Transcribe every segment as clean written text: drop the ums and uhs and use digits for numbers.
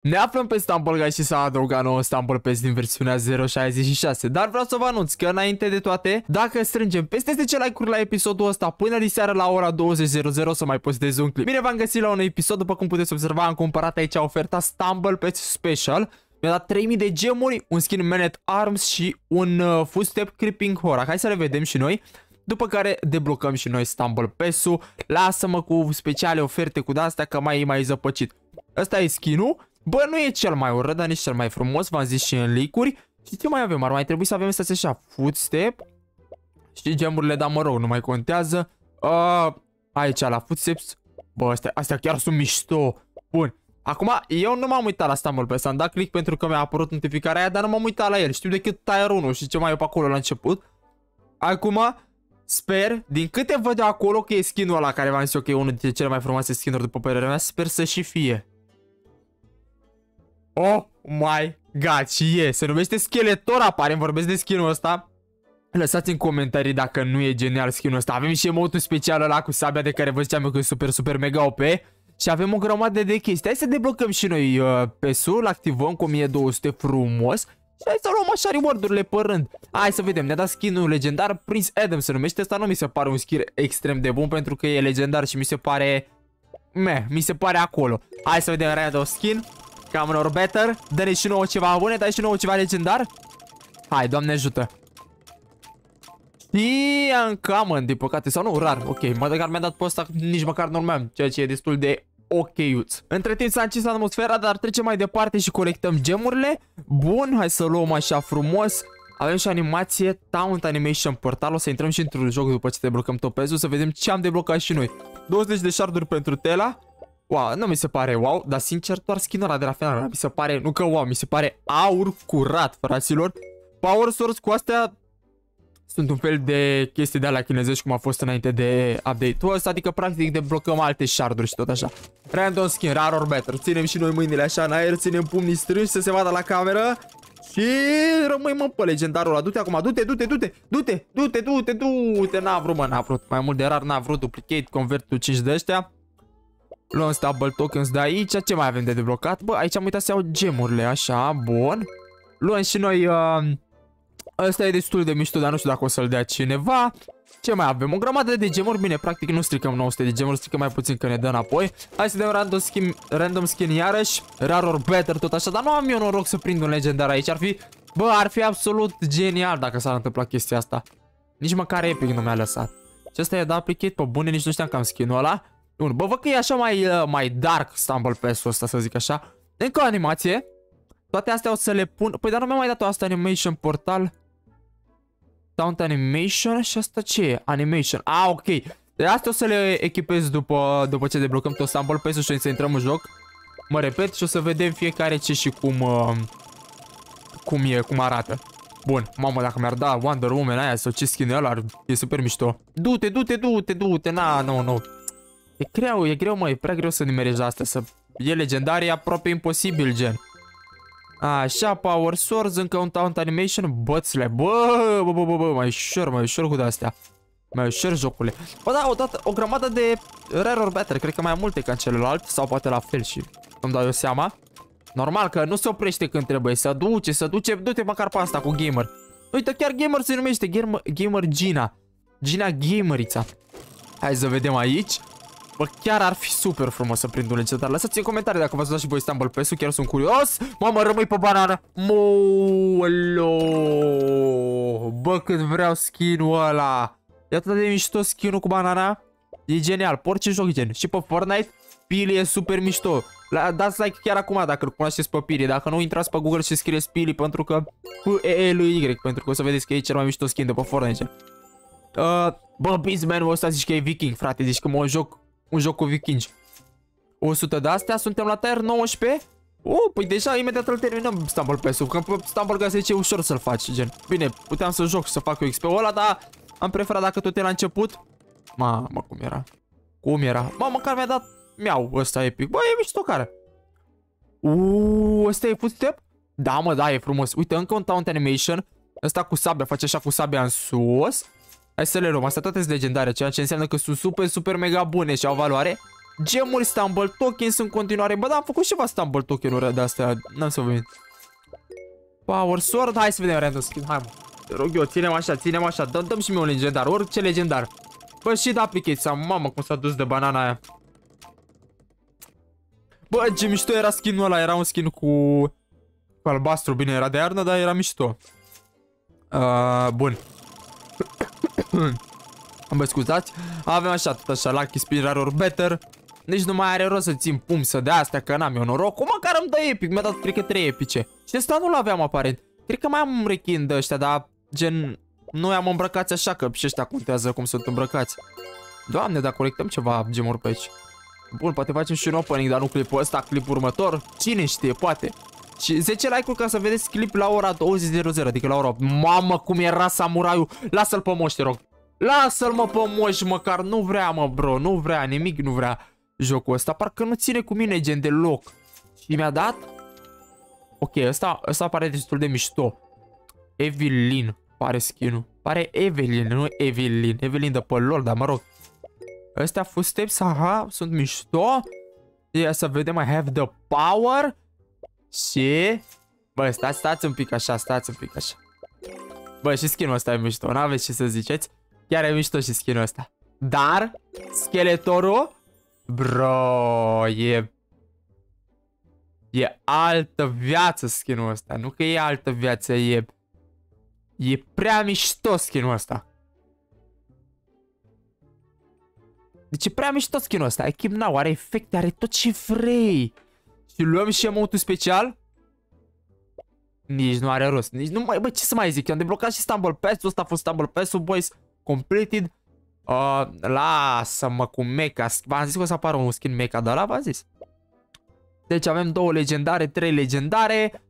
Ne aflăm pe Stumble Guys și s-a adăugat nouă Stumble Pass din versiunea 0.66. Dar vreau să vă anunț că înainte de toate, dacă strângem peste 10 like-uri la episodul ăsta până diseară la ora 20.00 să mai postez un clip. Bine v-am găsit la un episod, după cum puteți observa am cumpărat aici oferta Stumble Pass Special. Mi-a dat 3000 de gemuri, un skin Man at Arms și un Full Step Creeping Horror. Hai să le vedem și noi. După care deblocăm și noi Stumble Pass-ul. Lasă-mă cu speciale oferte cu de-astea că mai zăpăcit. Ăsta e skin-ul. Bă, nu e cel mai urât, dar nici cel mai frumos, v-am zis și în link-uri. Și ce mai avem? Ar mai trebui să avem să așa, footstep. Și gemurile, dar mă rog, nu mai contează. Aici la footsteps. Bă, astea chiar sunt mișto. Bun. Acum, eu nu m-am uitat la Stumble Pass, am dat click pentru că mi-a apărut notificarea aia, dar nu m-am uitat la el. Știu decât tier 1 și ce mai e pe acolo la început. Acum, sper, din câte văd de acolo că e skin-ul ăla care v-am zis eu că e unul dintre cele mai frumoase skin-uri după părerea mea, sper să și fie. Oh my god, și e, se numește Scheletor, aparent, vorbesc de skin-ul ăsta. Lăsați în comentarii dacă nu e genial skin-ul ăsta. Avem și emote-ul special ăla cu sabia de care vă ziceam eu că e super, super mega OP. Și avem o grămadă de chestii. Hai să deblocăm și noi PS-ul, activăm cu 1200 frumos. Și hai să luăm așa reward-urile pe rând. Hai să vedem, ne-a dat skin-ul legendar, Prince Adam se numește. Asta nu mi se pare un skin extrem de bun pentru că e legendar și mi se pare... meh, mi se pare acolo. Hai să vedem, random skin. Cam or better. Dă-ne și nouă ceva bune, dai și nouă ceva legendar. Hai, Doamne ajută. Și în din păcate, sau nu, rar. Ok, măcar mi-a dat pe ăsta, nici măcar nu urmeam, ceea ce e destul de ok-uț. Între timp s-a încins atmosfera, dar trecem mai departe și colectăm gemurile. Bun, hai să luăm așa frumos. Avem și animație, Taunt Animation Portal. O să intrăm și într-un joc după ce deblocăm topezul, să vedem ce am deblocat și noi. 20 de sharduri pentru Tela. Wow, nu mi se pare wow, dar sincer doar skin-ul ăla de la final mi se pare, nu că wow, mi se pare aur curat, fraților. Power source cu astea sunt un fel de chestii de alea chinezești cum a fost înainte de update-ul ăsta, adică practic deblocăm alte sharduri și tot așa. Random skin, rar or better. Ținem și noi mâinile așa în aer, ținem pumnii strânși să se vadă la cameră și rămâi mă pe legendarul ăla. Du-te acum, du-te, n-a vrut, mă, n-a vrut. Mai mult de rar n-a vrut, duplicate, convert 5 de ăștia. Luăm stable tokens de aici, ce mai avem de deblocat? Bă, aici am uitat să iau gemurile, așa, bun. Luăm și noi, ăsta e destul de mișto, dar nu știu dacă o să-l dea cineva. Ce mai avem? O grămadă de gemuri, bine, practic nu stricăm 900 de gemuri, stricăm mai puțin că ne dă înapoi. Hai să dăm random skin iarăși, rar or better, tot așa, dar nu am eu noroc să prind un legendar aici, ar fi, bă, ar fi absolut genial dacă s-ar întâmpla chestia asta. Nici măcar epic nu mi-a lăsat. Și ăsta e de aplicate, pe bune, nici nu știam că am skin-ul ăla. Bun, bă, văd că e așa mai dark Stumble Pass-ul ăsta, să zic așa. Încă o animație. Toate astea o să le pun. Păi, dar nu mi-a mai dat o asta animation portal. Taunt animation și asta ce e? Animation. Ah, ok. De astea o să le echipez după ce deblocăm tot Stumble Pass-ul și o să intrăm în joc. Mă repet și o să vedem fiecare ce și cum arată. Bun, mamă, dacă mi-ar da Wonder Woman aia sau ce skin-ul ăla, e super mișto. Du-te, du-te, du-te, du-te, na, nu, nu. E greu, mă, e prea greu să nimerești asta, să... E legendar, e aproape imposibil, gen. Așa, Power Swords, încă un Taunt Animation, bățile, bă, mai ușor cu de-astea. Mai ușor jocule. Bă, da, odată, o grămadă de rare or better, cred că mai multe ca celălalt, sau poate la fel și îmi dau eu seama. Normal că nu se oprește când trebuie, se duce, du-te măcar pe asta cu Gamer. Uite, chiar Gamer se numește, Gamer Gina. Gina Gamerița. Hai să vedem aici. Bă, chiar ar fi super frumos să prind un legendar. Lăsați în comentarii dacă v-ați dat și voi Stumble Pass-ul, chiar sunt curios. Mamă, rămâi pe banană. Molo. Bă, cât vreau skin-ul ăla. E atât de mișto skin-ul cu banana. E genial, pe orice joc gen. Și pe Fortnite, Pili e super mișto. Dați like chiar acum dacă îl cunoașteți pe Pili. Dacă nu, intrați pe Google și scrieți Pili pentru că P-E-L-Y, pentru că o să vedeți că e cel mai mișto skin de pe Fortnite. Bă, Beastman, ăsta zici că e viking, frate, zici că mă joc. Un joc cu vikingi. 100 de astea, suntem la tier 19. Păi deja imediat îl terminăm Stumble Pass-ul, că Stumble Guys zice ușor să-l faci, gen. Bine, puteam să joc și să fac eu XP-ul ăla, dar am preferat dacă tot e la început. Mamă, cum era? Mamă, măcar mi-a dat, ăsta epic. Bă, e mișto care. Ăsta e footstep? Da, mă, da, e frumos. Uite, încă un Taunt Animation. Ăsta cu sabia, face așa cu sabia în sus. Hai să le luăm, astea toate sunt legendare, ceea ce înseamnă că sunt super, super mega bune și au valoare. Gemuri, Stumble Tokens în continuare. Bă, da, am făcut ceva Stumble Token-uri de astea. N-am să vă mint. Power Sword. Hai să vedem random skin. Hai, mă. Te rog eu, ținem așa, ținem așa. Dăm și mie un legendar. Orice legendar. Bă, și da, aplicația. Mamă, cum s-a dus de banana aia. Bă, ce mișto era skin-ul ăla. Era un skin cu albastru. Bine, era de iarnă, dar era mișto. Bun. Mă scuzați. Avem așa, tot așa, Lucky Spin, Rare or Better. Deci nu mai are rost să țin pumsă de astea, că n-am eu noroc. Măcar îmi dă epic, mi-a dat, cred că, 3 epice. Și ăsta nu-l aveam, aparent. Cred că mai am un rechin de ăștia, dar gen... Noi am îmbrăcați așa, că și ăștia contează cum sunt îmbrăcați. Doamne, dar colectăm ceva gemuri pe aici. Bun, poate facem și un opening, dar nu clipul ăsta, clipul următor. Cine știe, poate. Și 10 like-uri ca să vedeți clip la ora 20:00, adică la ora 8. Mamă, cum era samuraiul. Lasă-l pe moș, te rog. Lasă-l, mă, pe moș, măcar. Nu vrea, mă, bro, nu vrea, nimic nu vrea jocul ăsta. Parcă nu ține cu mine, gen, deloc. Și mi-a dat... Ok, ăsta pare destul de mișto. Evelynn pare skin-ul. Pare Evelynn, nu Evelynn. Evelynn de pe LOL, dar mă rog. Ăstea Full Steps, aha, sunt mișto. Ia să vedem, I have the power. Și... Bă, stați un pic așa, stați un pic așa. Bă, și skin-ul ăsta e mișto, n-aveți ce să ziceți. Chiar e mișto și skin-ul ăsta. Dar, Scheletorul... Bro, e altă viață skin-ul ăsta. Nu că e altă viață, e prea mișto skin-ul ăsta. Deci e prea mișto skin-ul ăsta. Equip Now, are efecte, are tot ce vrei. Și luăm și emote-ul special. Nici nu are rost. Nici nu mai, bă, ce să mai zic? Eu am deblocat și Stumble Pass-ul. Ăsta a fost Stumble Pass-ul, boys. Completed. Lasă-mă cu mecha. V-am zis că o să apară un skin mecha, dar v-am zis. Deci avem 2 legendare, 3 legendare.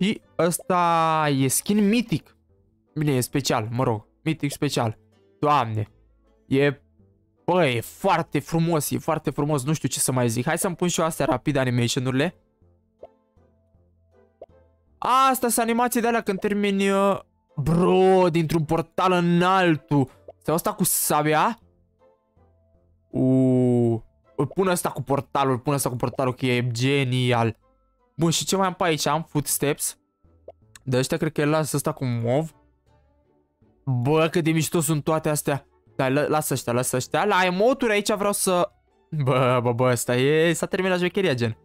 Și ăsta e skin mitic. Bine, e special, mă rog. Mitic special. Doamne. Bă, e foarte frumos, e foarte frumos. Nu știu ce să mai zic. Hai să-mi pun și eu astea rapid animation-urile. Asta sunt animații de alea când termini, bro, dintr-un portal în altul. Sau asta cu sabia? Îl pun asta cu portalul, că e genial. Bun, și ce mai am pe aici? Am footsteps. De ăștia cred că el lasă asta cu mov. Bă, cât de mișto sunt toate astea. Dar lasă ăștia, La emote-uri aici vreau să... Bă, ăsta e... S-a terminat șmecheria, gen.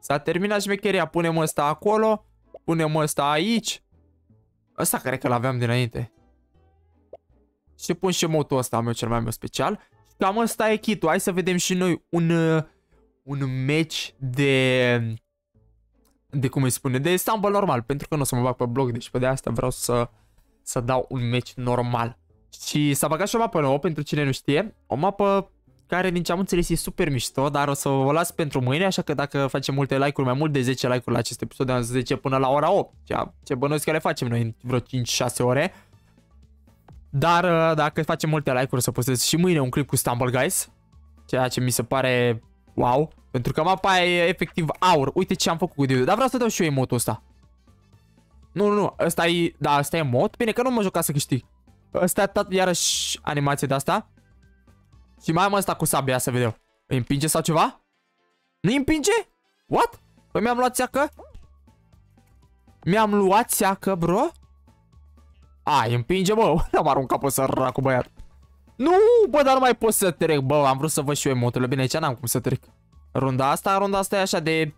S-a terminat șmecheria. Punem ăsta acolo. Punem ăsta aici. Ăsta cred că l-aveam dinainte. Și pun și emote-ul ăsta, cel mai meu special. Cam ăsta e kit-ul. Hai să vedem și noi un match de... cum îi spune? De stumble normal. Pentru că nu o să mă bag pe bloc. Deci pe de asta vreau să dau un match normal. Și s-a băgat și o mapă nouă, pentru cine nu știe. O mapă care, din ce am înțeles, e super mișto, dar o să o las pentru mâine, așa că dacă facem multe like-uri, mai mult de 10 like-uri la acest episod, de 10 până la ora 8. Ce bănuiesc că le facem noi în vreo 5-6 ore. Dar dacă facem multe like-uri, să postez și mâine un clip cu Stumble Guys, ceea ce mi se pare wow, pentru că mapa e efectiv aur. Uite ce am făcut cu Diu, dar vreau să dau și eu emote-ul ăsta. Nu, ăsta e, da, ăsta e mod. Bine că nu mă joc să câștig. Ăsta tot iarăși animație de asta. Și mai am ăsta cu sabia, să vedem. Îi împinge sau ceva? Nu îi împinge? What? Păi mi-am luat seacă? Bro? Îi împinge, bă. L-am aruncat pe săracul băiat. Nu, bă, dar nu mai pot să trec, bă. Am vrut să văd și eu emoturile. Bine, aici n-am cum să trec. Runda asta e așa de...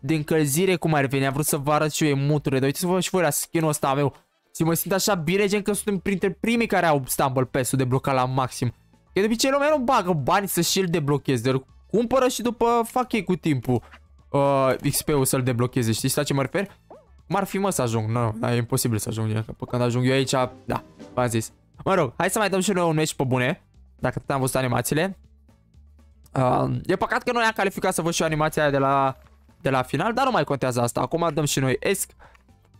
Din încălzire, cum ar veni, am vrut să vă arăt și eu emoturile, dar uitați-vă și voi la skin-ul ăsta meu. Și mă simt așa bine, gen că suntem printre primii care au Stumble Pass-ul deblocat la maxim. Că de obicei lumea nu bagă bani să și-l deblocheze, îl cumpără și după fac ei cu timpul XP-ul să-l deblocheze, știi la ce mă refer? Cum ar fi, mă, să ajung, e imposibil să ajung, că când ajung eu aici, da, v-am zis. Mă rog, hai să mai dăm și noi un match pe bune, dacă tot am văzut animațiile. E păcat că nu am calificat să văd și eu animația aia de la final, dar nu mai contează asta. Acum dăm și noi esc.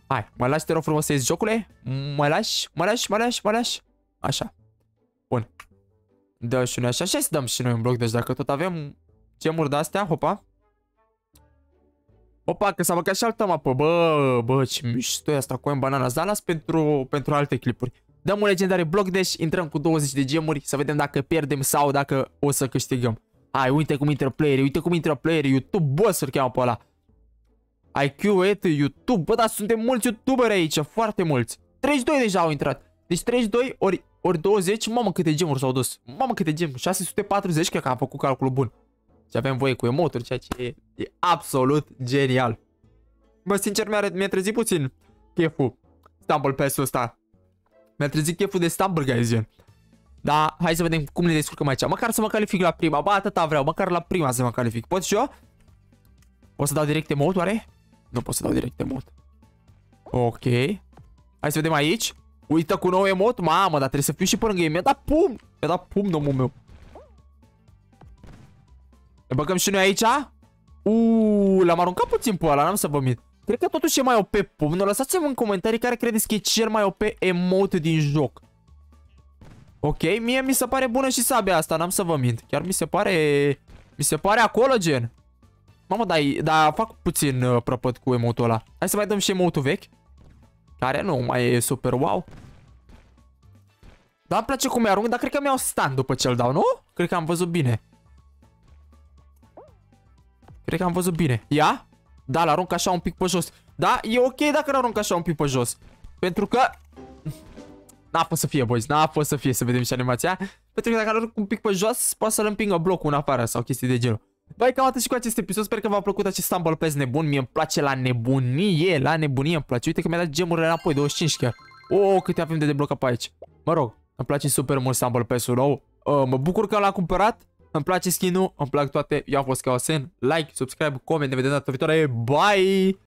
Hai, mă lași, te rog frumos, să ies jocule. Mă lași. Așa. Bun. Dă și noi așa. Și să dăm și noi un bloc. Deci dacă tot avem gemuri de-astea, hopa. Hopa, că s-a băgat și altă mapă. Bă, ce mișto e asta cu banana. Zalas pentru alte clipuri. Dăm un legendare blockdash, intrăm cu 20 de gemuri să vedem dacă pierdem sau dacă o să câștigăm. Hai, uite cum intră playerii, uite cum intră playerii, YouTube boss îl cheamă pe ăla. IQ8 YouTube, bă, dar suntem mulți youtuberi aici, foarte mulți. 32 deja au intrat. Deci 32 ori 20, mamă câte gemuri s-au dus. Mamă câte gemuri, 640, cred că am făcut calculul bun. Și avem voie cu emoturi, ceea ce e absolut genial. Bă, sincer, mi-a trezit puțin cheful Stumble Pass-ul ăsta. Mi-a trezit cheful de Stumble Guys. Dar hai să vedem cum ne descurcăm aici. Măcar să mă calific la prima. Ba, atâta vreau. Măcar la prima să mă calific. Pot și eu? Pot să dau direct emote, oare? Nu pot să dau direct emote. Ok. Hai să vedem aici. Uită cu nou emote. Mamă, dar trebuie să fiu și pe lângă ei. Mi-a dat pumn. Mi-a dat pumn, domnul meu. Ne băgăm și noi aici. Uuu, l-am aruncat puțin pe ăla. N-am să vă mint. Cred că totuși e mai OP pumn. Lăsați-mi în comentarii care credeți că e cel mai OP emote din joc. Ok, mie mi se pare bună și sabia asta, n-am să vă mint. Chiar mi se pare acolo, gen. Mamă, dar fac puțin prăpăt cu emotul ăla. Hai să mai dăm și emotul vechi, care nu mai e super wow. Dar îmi place cum mi-arunc, dar cred că mi-au stun după ce-l dau, nu? Cred că am văzut bine. Cred că am văzut bine. Ia? Da, l-arunc așa un pic pe jos. Da, e ok dacă l-arunc așa un pic pe jos. Pentru că... n-a fost să fie, boys, n-a fost să fie, să vedem și animația. Pentru că dacă arunc un pic pe jos, poate să-l împingă blocul în afară sau chestii de genul. Băi, cam atât și cu acest episod, sper că v-a plăcut acest Stumble Pass nebun. Mie îmi place la nebunie îmi place. Uite că mi-a dat gemurile înapoi, 25 chiar. Oh, câte avem de deblocat pe aici. Mă rog, îmi place super mult Stumble Pass-ul nou. Mă bucur că l-am cumpărat, îmi place skin-ul, îmi plac toate. Eu am fost KaoSeeN, like, subscribe, coment, ne vedem data viitoare, bye!